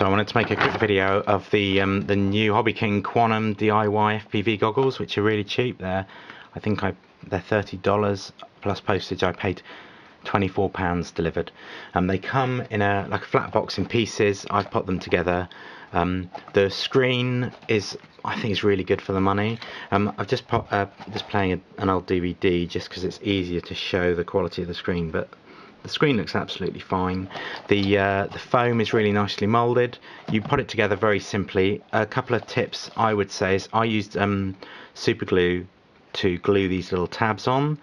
So I wanted to make a quick video of the new Hobby King Quanum DIY FPV goggles, which are really cheap. They're $30 plus postage. I paid £24 delivered. They come in like a flat box in pieces. I've put them together. The screen I think is really good for the money. I've just put just playing an old DVD just because it's easier to show the quality of the screen, but the screen looks absolutely fine. The foam is really nicely moulded. You put it together very simply. A couple of tips I would say is I used super glue to glue these little tabs on.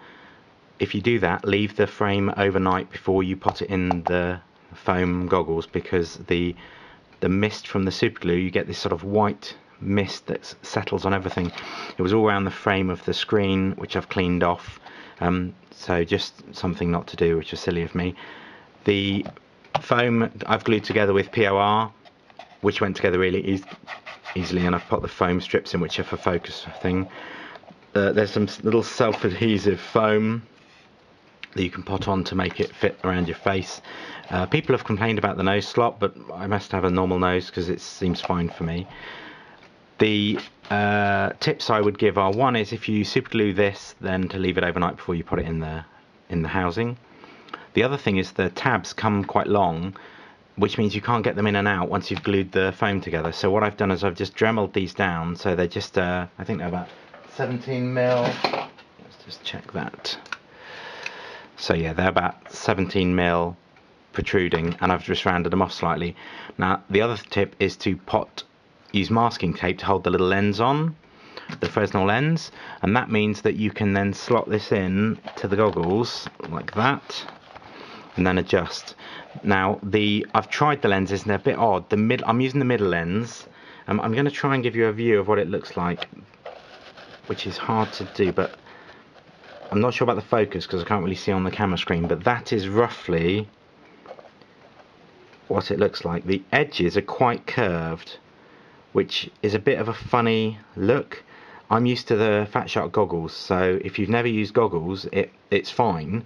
If you do that, leave the frame overnight before you put it in the foam goggles, because the mist from the super glue, you get this sort of white mist that settles on everything. It was all around the frame of the screen, which I've cleaned off. So just something not to do, which was silly of me. The foam I've glued together with POR, which went together really easily, and I've put the foam strips in, which are for focus thing. There's some little self-adhesive foam that you can put on to make it fit around your face. People have complained about the nose slot, but I must have a normal nose because it seems fine for me. The tips I would give are, one is if you superglue this, then to leave it overnight before you put it in the housing. The other thing is the tabs come quite long, which means you can't get them in and out once you've glued the foam together. So what I've done is I've just Dremelled these down, so they're just I think they're about 17mm. Let's just check that. So yeah, they're about 17mm protruding, and I've just rounded them off slightly. Now the other tip is to use masking tape to hold the little lens on, the Fresnel lens, and that means that you can then slot this in to the goggles like that and then adjust. Now I've tried the lenses and they're a bit odd. I'm using the middle lens. I'm going to try and give you a view of what it looks like, which is hard to do, but I'm not sure about the focus because I can't really see on the camera screen, but that is roughly what it looks like. The edges are quite curved, which is a bit of a funny look. I'm used to the Fat Shark goggles, so if you've never used goggles, it's fine.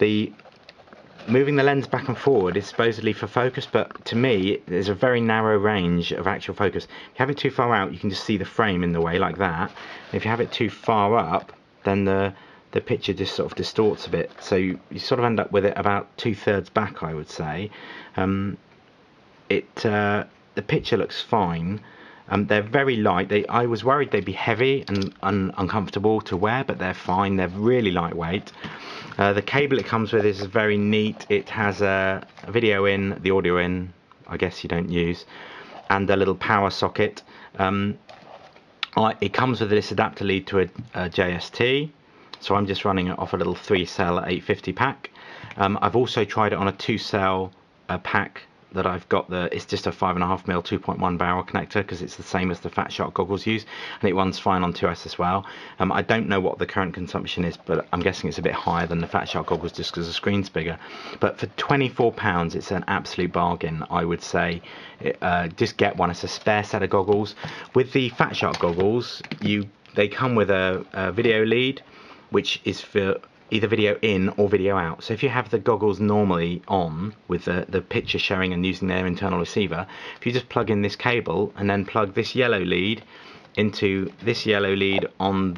Moving the lens back and forward is supposedly for focus, but to me, there's a very narrow range of actual focus. If you have it too far out, you can just see the frame in the way like that. If you have it too far up, then the picture just sort of distorts a bit. So you sort of end up with it about 2/3 back, I would say. The picture looks fine. They're very light. I was worried they'd be heavy and uncomfortable to wear, but they're fine. They're really lightweight. The cable it comes with is very neat. It has a video in, the audio in, I guess you don't use, and a little power socket. It comes with this adapter lead to a JST, so I'm just running it off a little 3-cell 850 pack. I've also tried it on a 2-cell pack that I've got. It's just a 5.5mm 2.1 barrel connector because it's the same as the Fat Shark goggles use, and it runs fine on 2S as well. I don't know what the current consumption is, but I'm guessing it's a bit higher than the Fat Shark goggles just because the screen's bigger. But for £24, it's an absolute bargain, I would say. Just get one. It's a spare set of goggles. With the Fat Shark goggles, they come with a video lead, which is for either video in or video out. So if you have the goggles normally on with the picture showing and using their internal receiver, if you just plug in this cable and then plug this yellow lead into this yellow lead on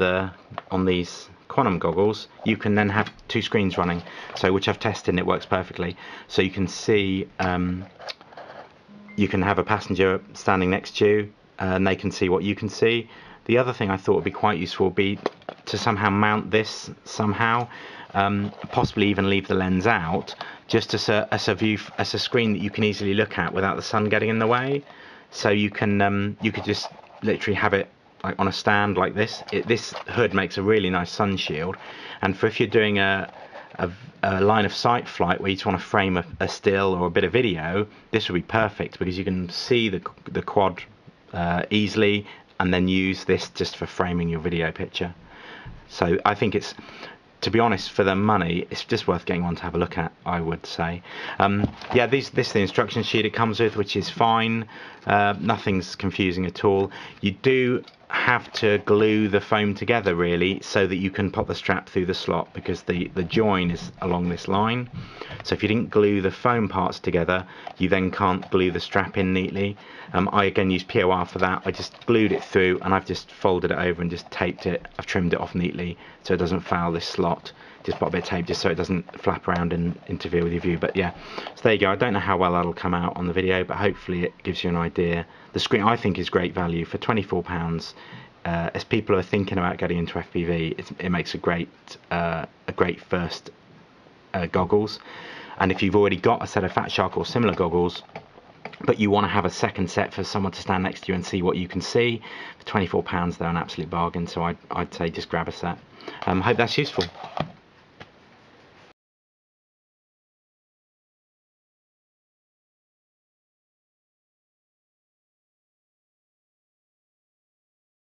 these Quanum goggles, you can then have two screens running. So which I've tested and it works perfectly. So you can see, you can have a passenger standing next to you and they can see what you can see. The other thing I thought would be quite useful would be to somehow mount this somehow, possibly even leave the lens out, just as a screen that you can easily look at without the sun getting in the way. So you could just literally have it like on a stand like this. This hood makes a really nice sun shield, and for if you're doing a line of sight flight where you just want to frame a still or a bit of video, this would be perfect because you can see the quad easily, and then use this just for framing your video picture. So I think it's, to be honest, for the money, it's just worth getting one to have a look at, I would say. Yeah, this is the instruction sheet it comes with, which is fine. Nothing's confusing at all. You do have to glue the foam together really so that you can pop the strap through the slot, because the join is along this line. So if you didn't glue the foam parts together, you then can't glue the strap in neatly. I again use POR for that. I just glued it through and I've just folded it over and just taped it. I've trimmed it off neatly so it doesn't foul this slot. Just pop a bit of tape just so it doesn't flap around and interfere with your view. But yeah, so there you go. I don't know how well that'll come out on the video, but hopefully it gives you an idea. The screen, I think, is great value for £24. As people are thinking about getting into FPV, it makes a great first goggles. And if you've already got a set of Fat Shark or similar goggles, but you want to have a second set for someone to stand next to you and see what you can see, for £24 they're an absolute bargain. So I'd say just grab a set. Hope that's useful.